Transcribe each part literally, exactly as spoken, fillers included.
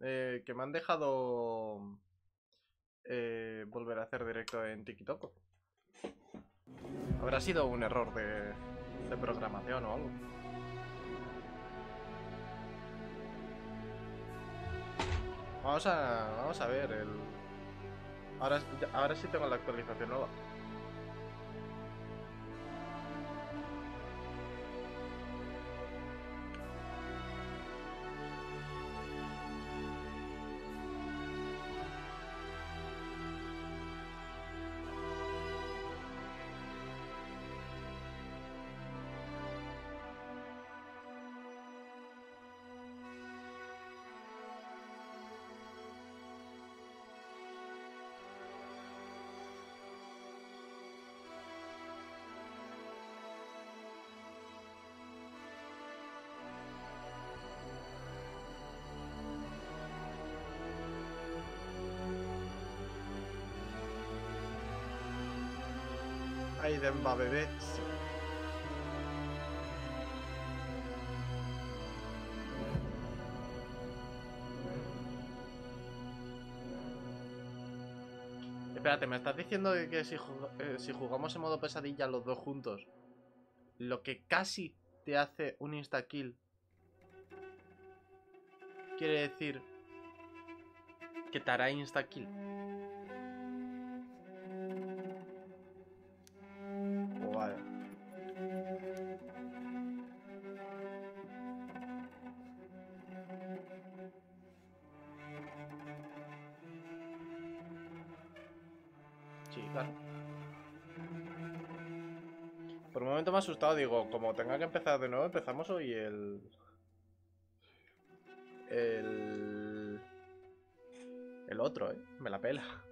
eh, que me han dejado eh, volver a hacer directo en Tikitoko. Habrá sido un error de, de programación o algo. Vamos a, vamos a ver el... Ahora, ahora sí tengo la actualización nueva. Ay, Demba, bebé. Sí. Espérate, me estás diciendo que si, eh, si jugamos en modo pesadilla los dos juntos, lo que casi te hace un insta-kill quiere decir que te hará insta-kill. Asustado, digo, como tenga que empezar de nuevo, empezamos hoy el... El... El otro, ¿eh? Me la pela.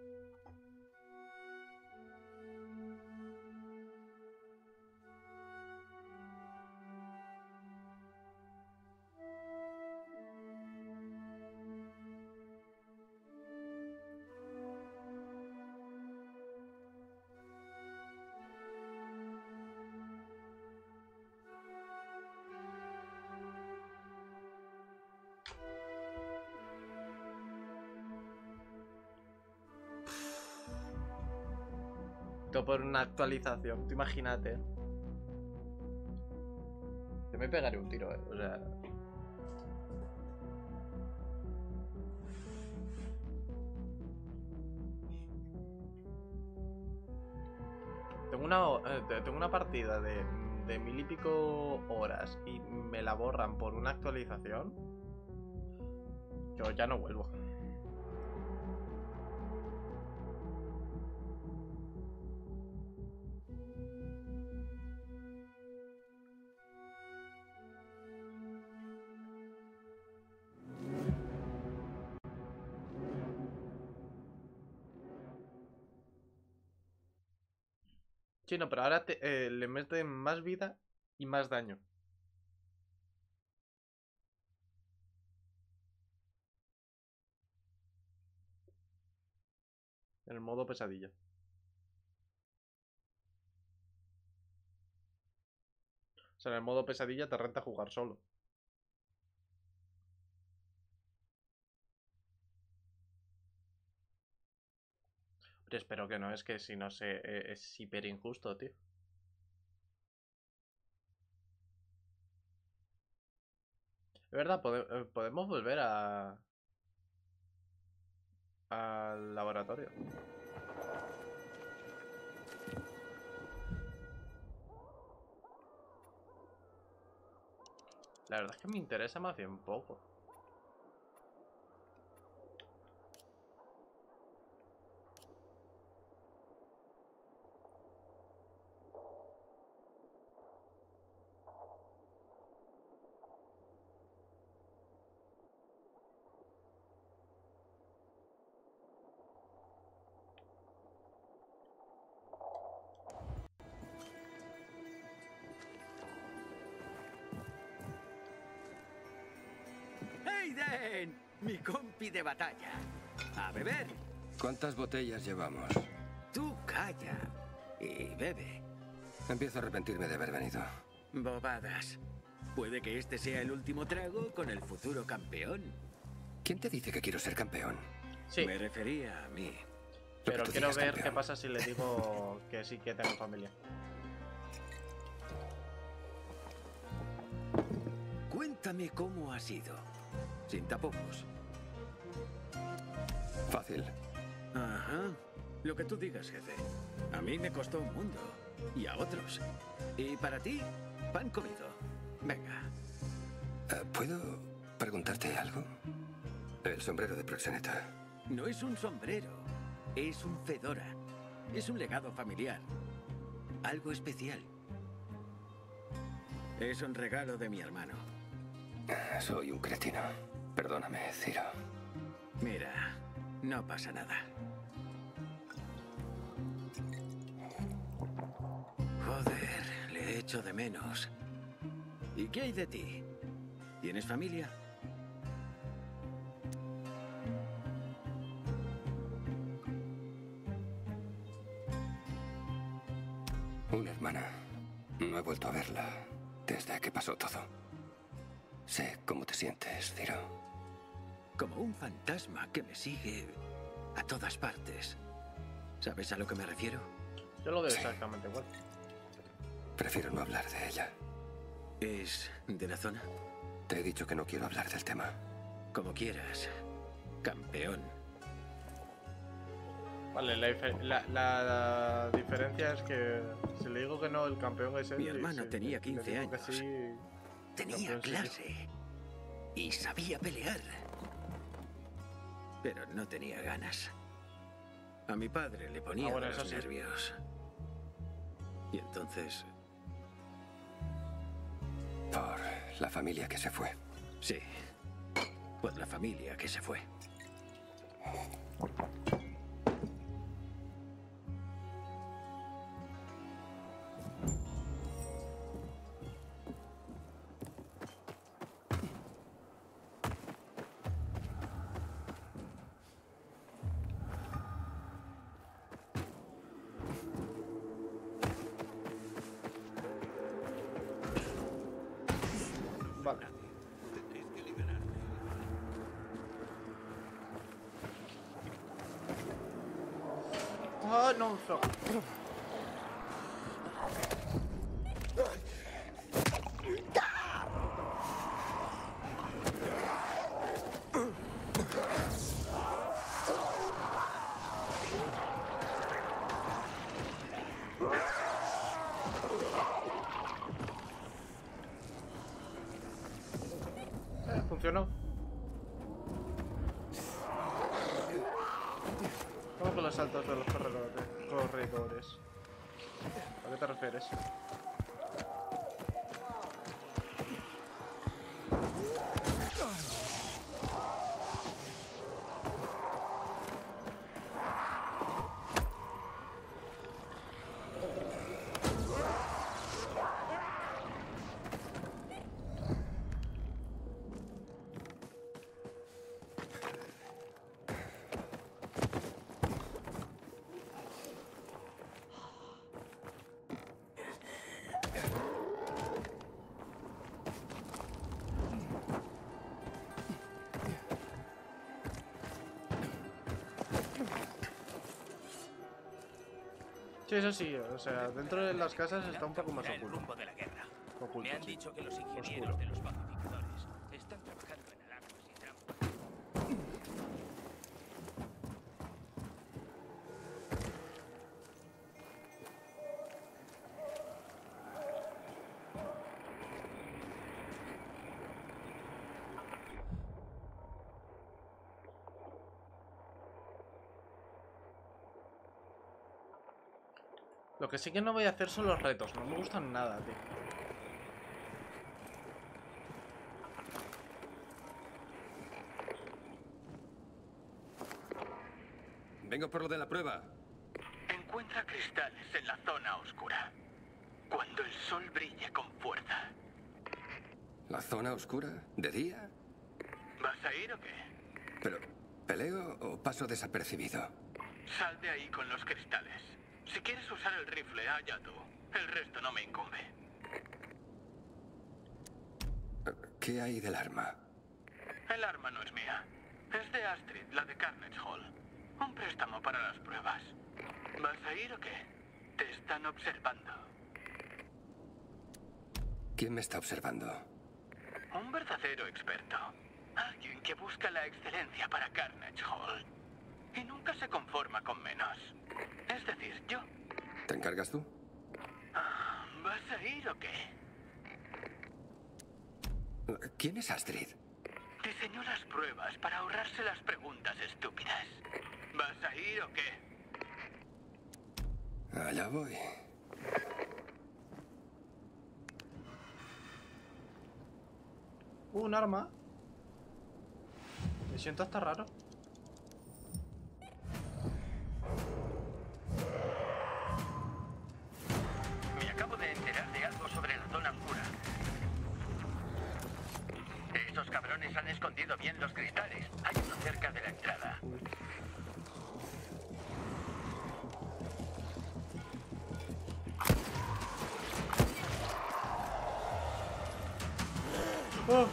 Por una actualización, tú imagínate. Yo me pegaré un tiro, eh. O sea. Tengo una, eh, tengo una partida de, de mil y pico horas y me la borran por una actualización. Yo ya no vuelvo. Sí, no, pero ahora te, eh, le meten más vida y más daño. En el modo pesadilla. O sea, en el modo pesadilla te renta jugar solo. Pero espero que no, es que si no sé, es hiper injusto, tío. Es verdad, pode- podemos volver a... al laboratorio. La verdad es que me interesa más bien poco. Mi compi de batalla. A beber. ¿Cuántas botellas llevamos? Tú calla y bebe. Empiezo a arrepentirme de haber venido. Bobadas. Puede que este sea el último trago con el futuro campeón. ¿Quién te dice que quiero ser campeón? Sí. Me refería a mí. Pero quiero ver campeón. Qué pasa si le digo que sí que tengo familia. Cuéntame cómo ha sido. Sin tapujos. Fácil. Ajá. Lo que tú digas, jefe. A mí me costó un mundo. Y a otros. Y para ti, pan comido. Venga. ¿Puedo preguntarte algo? El sombrero de proxeneta. No es un sombrero. Es un fedora. Es un legado familiar. Algo especial. Es un regalo de mi hermano. Soy un cretino. Perdóname, Ciro. Mira, no pasa nada. Joder, le echo de menos. ¿Y qué hay de ti? ¿Tienes familia? Una hermana. No he vuelto a verla desde que pasó todo. Sé cómo te sientes, Ciro. Como un fantasma que me sigue a todas partes. ¿Sabes a lo que me refiero? Yo lo veo sí. Exactamente igual. Prefiero no hablar de ella. ¿Es de la zona? Te he dicho que no quiero hablar del tema. Como quieras, campeón. Vale, la, la, la diferencia es que si le digo que no, el campeón es él. Mi hermana si tenía quince años. Sí, tenía clase. Y sabía pelear. Pero no tenía ganas. A mi padre le ponía ah, bueno, los nervios. Sí. Y entonces... Por la familia que se fue. Sí. Por la familia que se fue. Saltos de los corredores. ¿A qué te refieres? Sí, eso sí, o sea, dentro de las casas está un poco más oculto. Me han dicho que los ingenieros de los pacificadores están trabajando en alarmas y trampas. Lo que sí que no voy a hacer son los retos, no me gustan nada, tío. Vengo por lo de la prueba. Encuentra cristales en la zona oscura. Cuando el sol brille con fuerza. ¿La zona oscura? ¿De día? ¿Vas a ir o qué? ¿Pero peleo o paso desapercibido? Sal de ahí con los cristales. Si quieres usar el rifle, allá tú. El resto no me incumbe. ¿Qué hay del arma? El arma no es mía. Es de Astrid, la de Carnage Hall. Un préstamo para las pruebas. ¿Vas a ir o qué? Te están observando. ¿Quién me está observando? Un verdadero experto. Alguien que busca la excelencia para Carnage Hall. Y nunca se conforma con menos. Es decir, yo. ¿Te encargas tú? ¿Vas a ir o qué? ¿Quién es Astrid? Diseñó las pruebas para ahorrarse las preguntas estúpidas. ¿Vas a ir o qué? Allá voy. Un arma. Me siento hasta raro. Me acabo de enterar de algo sobre la zona oscura. Esos cabrones han escondido bien los cristales. Hay uno cerca de la entrada. Oh.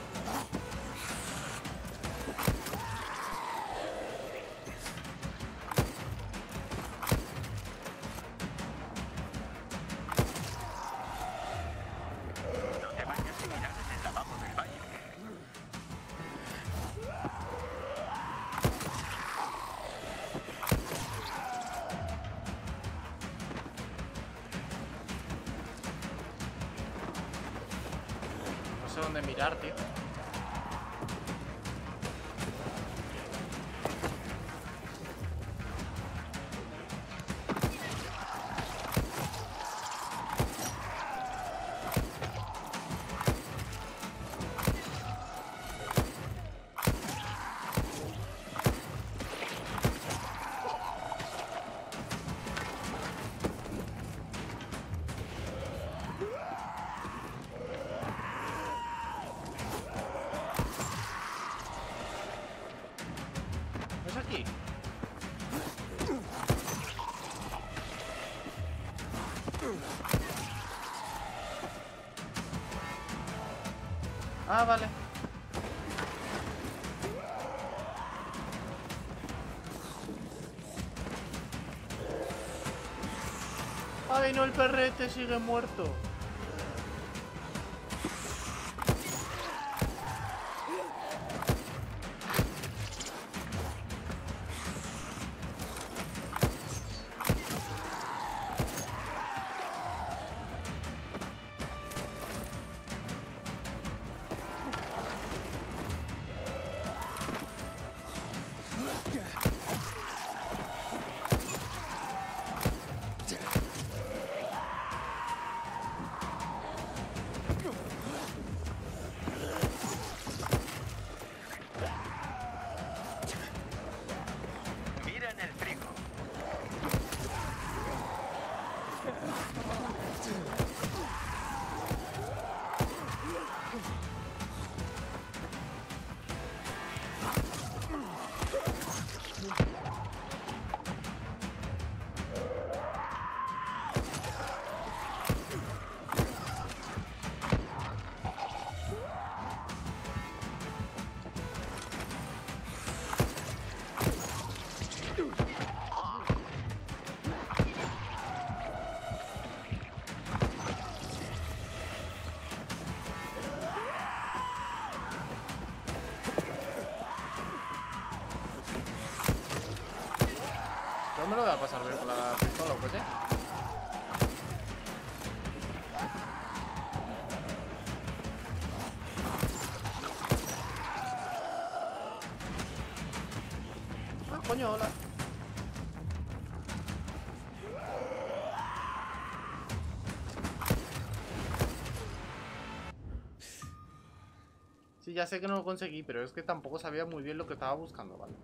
De mirar, tío. Ah, vale. Ay, no, el perrete sigue muerto. ¿No me lo va a pasar bien con la pistola o cohete? Ah, coño, hola. Sí, ya sé que no lo conseguí, pero es que tampoco sabía muy bien lo que estaba buscando, ¿vale?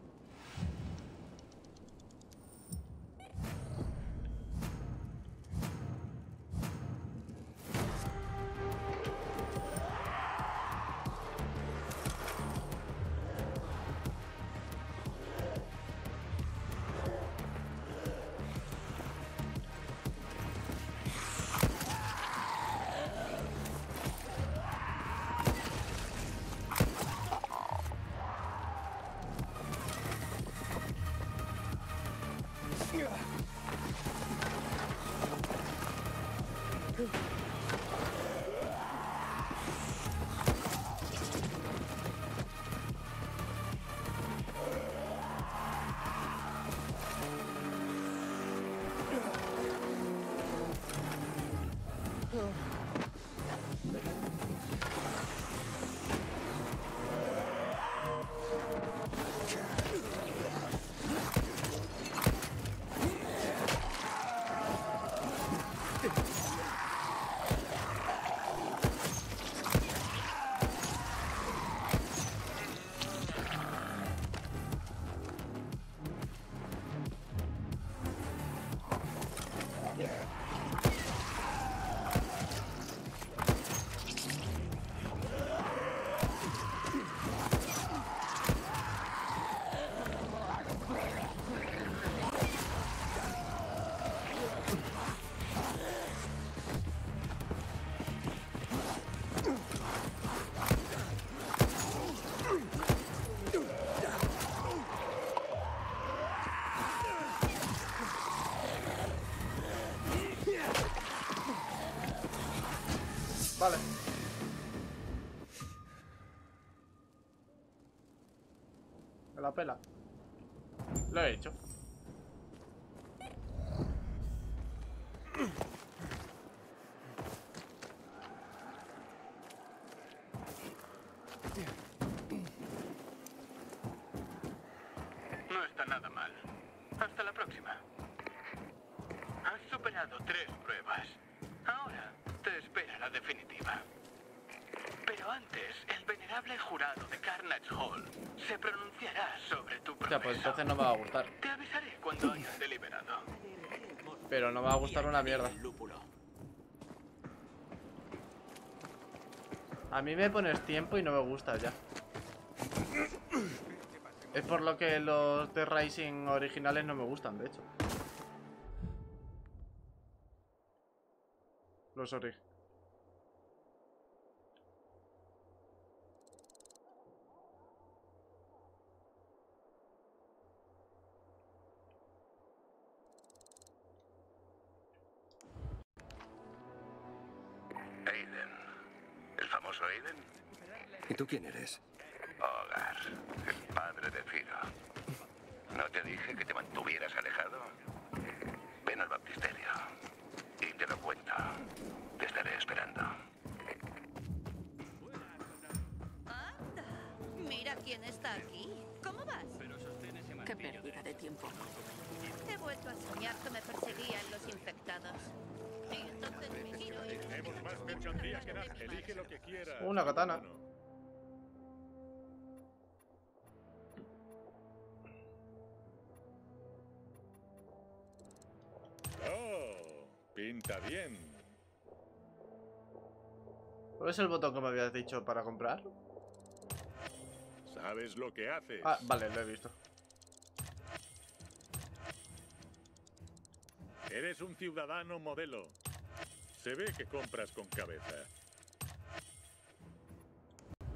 la pela. Lo he hecho. No está nada mal. Hasta la próxima. Has superado tres pruebas. Ahora te espera la definitiva. Pero antes, el venerable jurado de Carnage Hall se pronunciará sobre tu progreso. Ya, pues entonces no me va a gustar. Te avisaré cuando hayas deliberado. Pero no me va a gustar una mierda. A mí me pones tiempo y no me gusta ya. Es por lo que los de Rising originales no me gustan, de hecho. Los originales. ¿Y tú quién eres? Hogarth, el padre de Firo. ¿No te dije que te mantuvieras alejado? Ven al baptisterio y te lo cuento. Te estaré esperando. Anda, mira quién está aquí. ¿Cómo vas? Qué pérdida de tiempo. He vuelto a soñar que me perseguían los infectados. Y entonces me giro y... Tenemos más mercancías que nada. Elige lo que quieras. Una katana. Pinta bien. ¿Cuál es el botón que me habías dicho para comprar? ¿Sabes lo que haces? Ah, vale, lo he visto. Eres un ciudadano modelo. Se ve que compras con cabeza.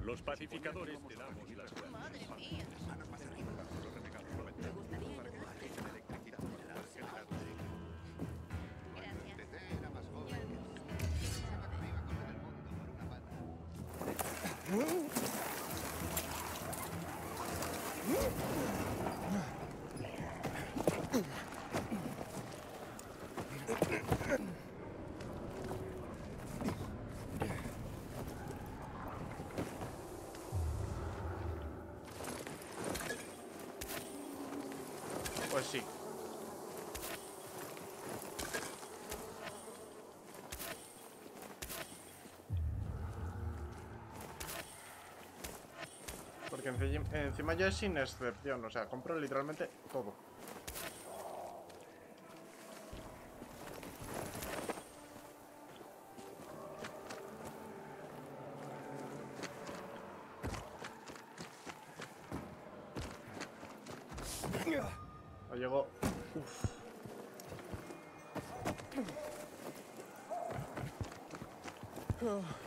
Los pacificadores te damos las gracias. Madre mía. Pues sí. Porque encima yo es sin excepción, o sea, compro literalmente todo. No llegó. Uf. Oh.